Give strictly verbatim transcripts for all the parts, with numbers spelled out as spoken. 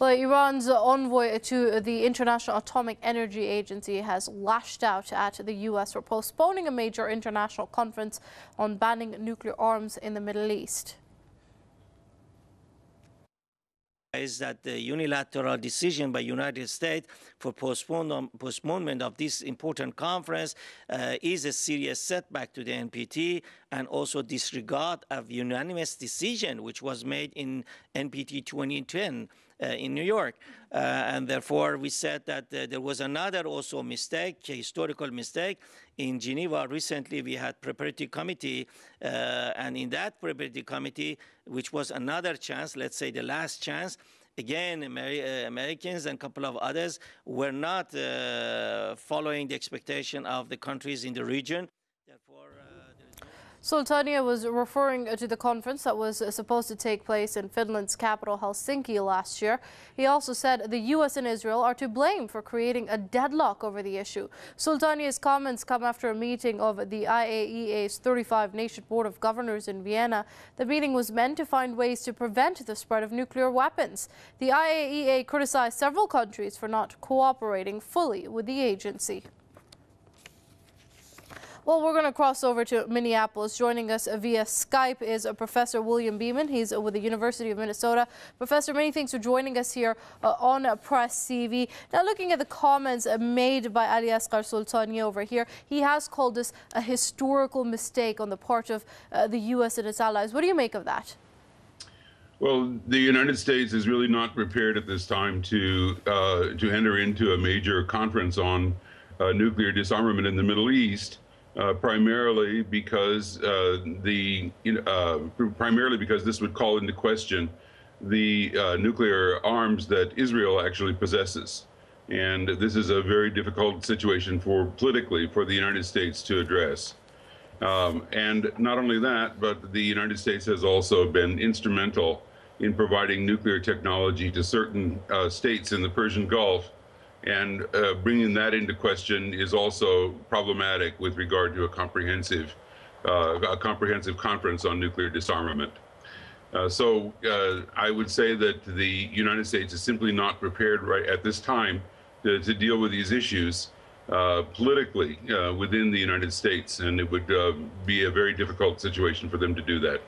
Well, Iran's envoy to the International Atomic Energy Agency has lashed out at the U S for postponing a major international conference on banning nuclear arms in the Middle East. Is that the unilateral decision by United States for postponement of this important conference uh, is a serious setback to the N P T and also disregard of unanimous decision which was made in N P T twenty ten uh, in New York. Uh, and therefore, we said that uh, there was another also mistake, a historical mistake. In Geneva recently, we had preparatory committee, uh, and in that preparatory committee, which was another chance, let's say the last chance, again, Amer uh, Americans and a couple of others were not uh, following the expectation of the countries in the region. Therefore, uh, Soltanieh was referring to the conference that was supposed to take place in Finland's capital, Helsinki, last year. He also said the U S and Israel are to blame for creating a deadlock over the issue. Soltanieh's comments come after a meeting of the I A E A's thirty-five nation Board of Governors in Vienna. The meeting was meant to find ways to prevent the spread of nuclear weapons. The I A E A criticized several countries for not cooperating fully with the agency. Well, we're going to cross over to Minneapolis. Joining us via Skype is Professor William Beeman. He's with the University of Minnesota. Professor, many thanks for joining us here uh, on Press T V. Now, looking at the comments made by Ali Asghar Sultani over here, he has called this a historical mistake on the part of uh, the U S and its allies. What do you make of that? Well, the United States is really not prepared at this time to, uh, to enter into a major conference on uh, nuclear disarmament in the Middle East. Uh, primarily because uh, the uh, primarily because this would call into question the uh, nuclear arms that Israel actually possesses, and this is a very difficult situation for politically for the United States to address. Um, and not only that, but the United States has also been instrumental in providing nuclear technology to certain uh, states in the Persian Gulf. And uh, bringing that into question is also problematic with regard to a comprehensive, uh, a comprehensive conference on nuclear disarmament. Uh, so uh, I would say that the United States is simply not prepared right at this time to, to deal with these issues uh, politically uh, within the United States, and it would uh, be a very difficult situation for them to do that.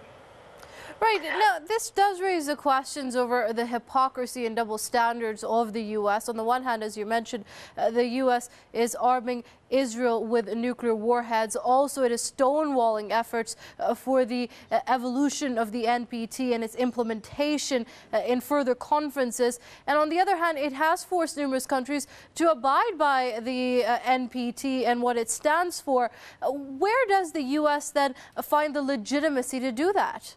Right. Now, this does raise the questions over the hypocrisy and double standards of the U S On the one hand, as you mentioned, uh, the U S is arming Israel with nuclear warheads. Also, it is stonewalling efforts uh, for the uh, evolution of the N P T and its implementation uh, in further conferences. And on the other hand, it has forced numerous countries to abide by the uh, N P T and what it stands for. Uh, where does the U S then uh, find the legitimacy to do that?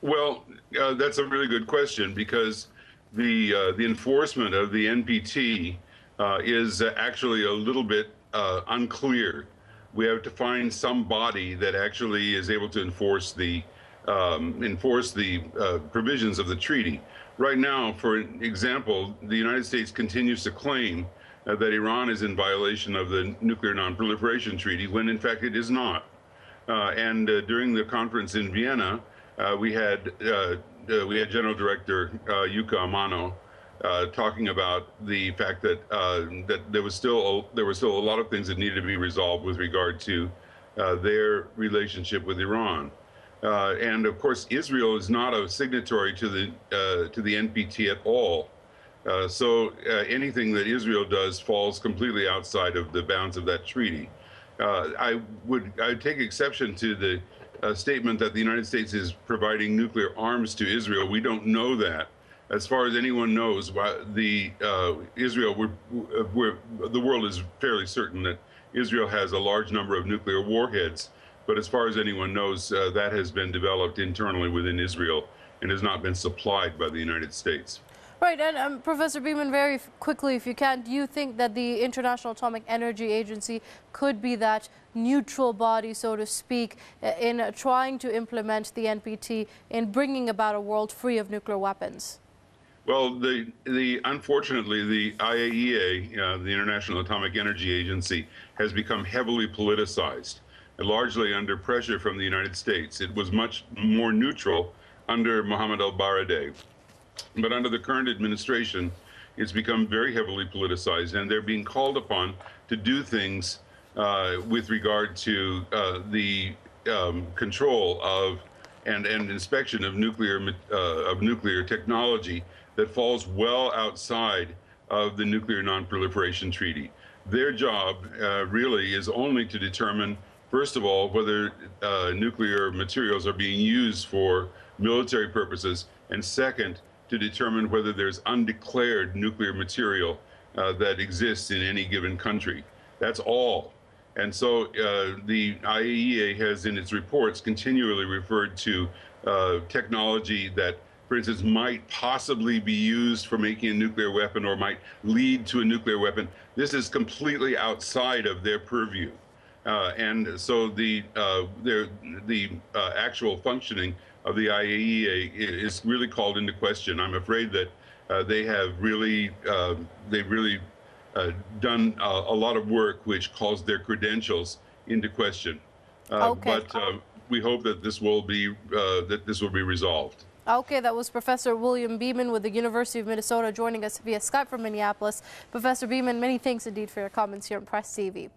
Well, uh, that's a really good question, because the uh, the enforcement of the N P T uh, is actually a little bit uh, unclear. We have to find some body that actually is able to enforce the um, enforce the uh, provisions of the treaty. Right now, for example, the United States continues to claim uh, that Iran is in violation of the Nuclear Non-Proliferation Treaty, when in fact it is not. Uh, and uh, during the conference in Vienna, Uh, we had uh, uh, we had General Director uh, Yuka Amano uh, talking about the fact that uh, that there was still a, there were still a lot of things that needed to be resolved with regard to uh, their relationship with Iran, uh, and of course Israel is not a signatory to the uh, to the N P T at all. Uh, so uh, anything that Israel does falls completely outside of the bounds of that treaty. Uh, I would I take exception to the. A statement that the United States is providing nuclear arms to Israel. We don't know that. As far as anyone knows, the uh, Israel, we're, we're, the world is fairly certain that Israel has a large number of nuclear warheads. But as far as anyone knows, uh, that has been developed internally within Israel and has not been supplied by the United States. Right, and um, Professor Beeman, very quickly, if you can, do you think that the International Atomic Energy Agency could be that neutral body, so to speak, in uh, trying to implement the N P T in bringing about a world free of nuclear weapons? Well, the, the, unfortunately, the I A E A, uh, the International Atomic Energy Agency, has become heavily politicized, largely under pressure from the United States. It was much more neutral under Mohamed ElBaradei. But under the current administration, it's become very heavily politicized, and they're being called upon to do things uh, with regard to uh, the um, control of and, and inspection of nuclear uh, of nuclear technology that falls well outside of the Nuclear Non-Proliferation Treaty. Their job uh, really is only to determine, first of all, whether uh, nuclear materials are being used for military purposes, and second, to determine whether there's undeclared nuclear material uh, that exists in any given country. That's all. And so uh, the I A E A has in its reports continually referred to uh, technology that, for instance, might possibly be used for making a nuclear weapon or might lead to a nuclear weapon. This is completely outside of their purview. Uh, and so the, uh, their, the uh, actual functioning of the I A E A is really called into question. I'm afraid that uh, they have really, uh, they've really uh, done a, a lot of work which calls their credentials into question. Uh, okay. But uh, we hope that this will be, uh, that this will be resolved. Okay, that was Professor William Beeman with the University of Minnesota joining us via Skype from Minneapolis. Professor Beeman, many thanks indeed for your comments here on Press T V.